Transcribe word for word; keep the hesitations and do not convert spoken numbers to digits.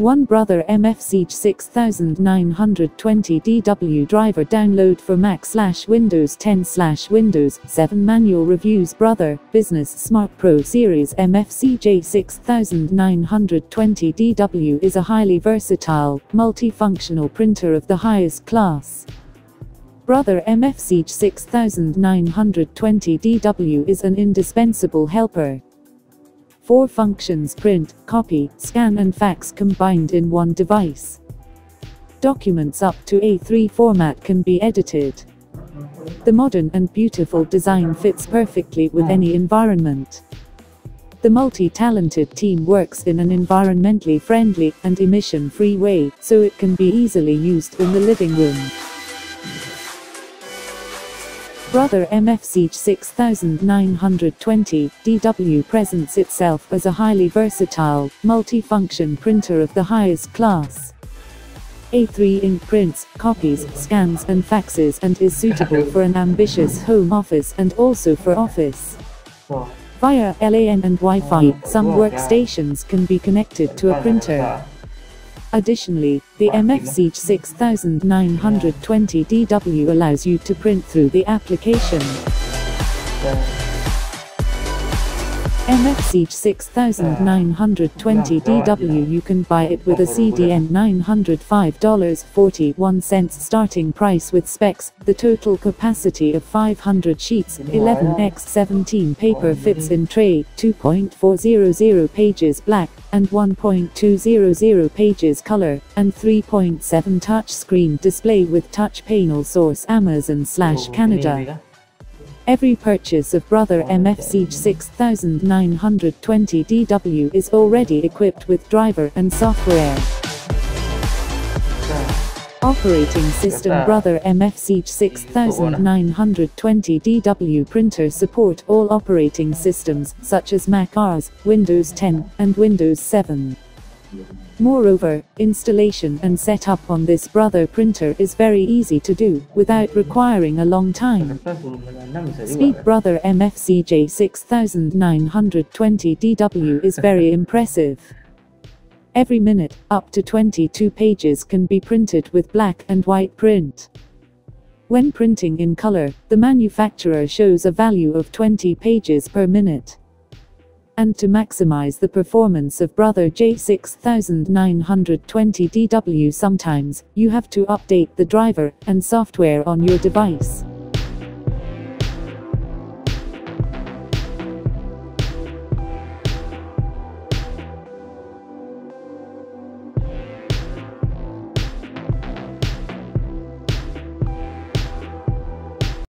one Brother M F C J six nine two zero D W driver download for Mac slash Windows ten slash Windows seven manual reviews. Brother Business Smart Pro Series M F C J six nine two zero D W is a highly versatile, multifunctional printer of the highest class. Brother M F C J six nine two zero D W is an indispensable helper. Four functions: print, copy, scan and fax combined in one device. Documents up to A three format can be edited. The modern and beautiful design fits perfectly with any environment. The multi-talented team works in an environmentally friendly and emission-free way, so it can be easily used in the living room. Brother M F C J six nine two zero D W presents itself as a highly versatile, multifunction printer of the highest class. A three ink prints, copies, scans and faxes and is suitable for an ambitious home office and also for office. Via LAN and Wi-Fi, some workstations can be connected to a printer. Additionally, the M F C J six nine two zero D W allows you to print through the application. M F C J six nine two zero D W, you can buy it with a C D N nine hundred five dollars and forty-one cents starting price with specs. The total capacity of five hundred sheets, eleven by seventeen paper fits in tray, two point four zero zero pages black, and one point two zero zero pages color, and three point seven touchscreen display with touch panel. Source: Amazon slash Canada. Every purchase of Brother M F C J six nine two zero D W is already equipped with driver and software. Operating system: Brother M F C J six nine two zero D W printer support all operating systems such as Mac O S, Windows ten, and Windows seven. Moreover, installation and setup on this Brother printer is very easy to do, without requiring a long time. Speed: Brother M F C J six nine two zero D W is very impressive. Every minute, up to twenty-two pages can be printed with black and white print. When printing in color, the manufacturer shows a value of twenty pages per minute. And to maximize the performance of Brother J six nine two zero D W, sometimes you have to update the driver and software on your device.